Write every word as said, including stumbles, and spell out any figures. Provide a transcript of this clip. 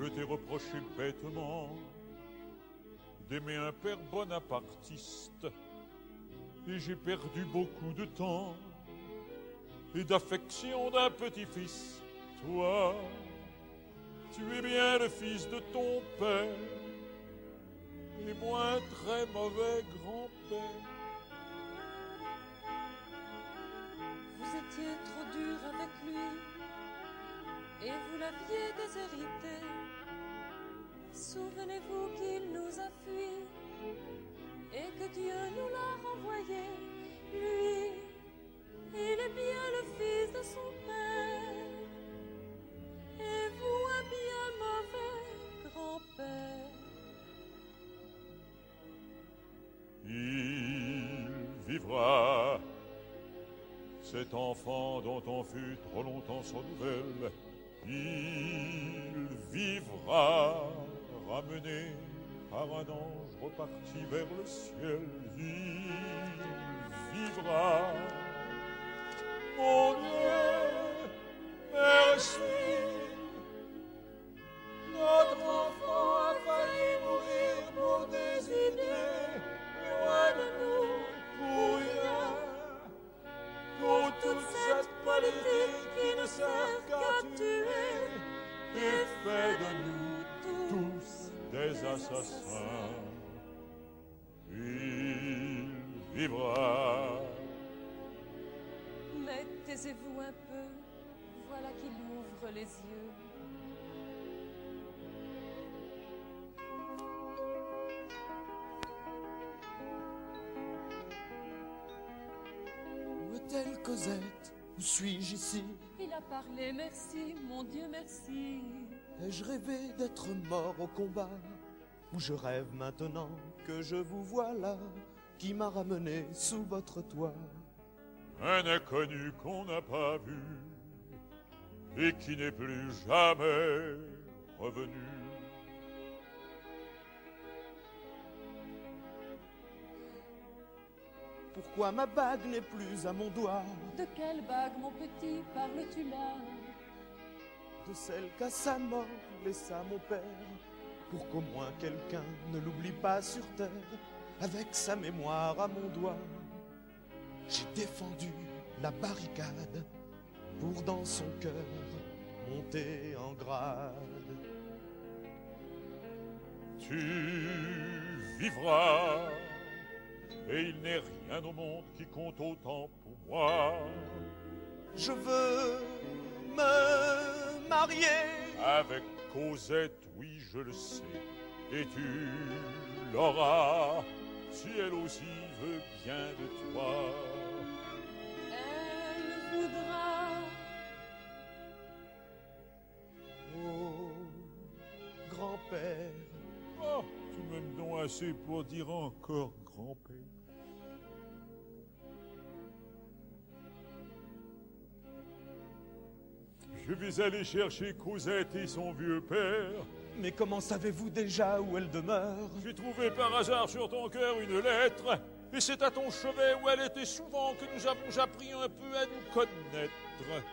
Je t'ai reproché bêtement d'aimer un père bonapartiste, et j'ai perdu beaucoup de temps et d'affection d'un petit-fils. Toi, tu es bien le fils de ton père, et moi un très mauvais grand-père. Vous étiez trop dur avec lui, et vous l'aviez déshérité. Souvenez-vous qu'il nous a fui, et que Dieu nous l'a renvoyé. Lui, il est bien le fils de son père, et vous un bien mauvais grand-père. Il vivra. Cet enfant dont on fut trop longtemps sans nouvelles, il vivra, ramené par un ange reparti vers le ciel. Il vivra, mon Dieu, merci. Notre enfant a failli mourir pour des idées, loin de nous, pour rien. Pour toute cette politique qui ne sert qu'à tuer, et fait de nous tous des assassins. Il vivra. Mais taisez-vous un peu, voilà qu'il ouvre les yeux. Telle Cosette, où suis-je ici? Il a parlé, merci, mon Dieu, merci. Ai-je rêvé d'être mort au combat? Ou je rêve maintenant que je vous vois là? Qui m'a ramené sous votre toit? Un inconnu qu'on n'a pas vu et qui n'est plus jamais revenu. Pourquoi ma bague n'est plus à mon doigt? De quelle bague, mon petit, parles-tu là? De celle qu'à sa mort laissa mon père, pour qu'au moins quelqu'un ne l'oublie pas sur terre, avec sa mémoire à mon doigt. J'ai défendu la barricade, pour dans son cœur monter en grade. Tu vivras. Et il n'est rien au monde qui compte autant pour moi. Je veux me marier. Avec Cosette, oui, je le sais. Et tu l'auras, si elle aussi veut bien de toi. Elle voudra. Oh, grand-père. Oh, tu m'aimes donc assez pour dire encore grand-père. Je vais aller chercher Cosette et son vieux père. Mais comment savez-vous déjà où elle demeure? J'ai trouvé par hasard sur ton cœur une lettre, et c'est à ton chevet où elle était souvent que nous avons appris un peu à nous connaître.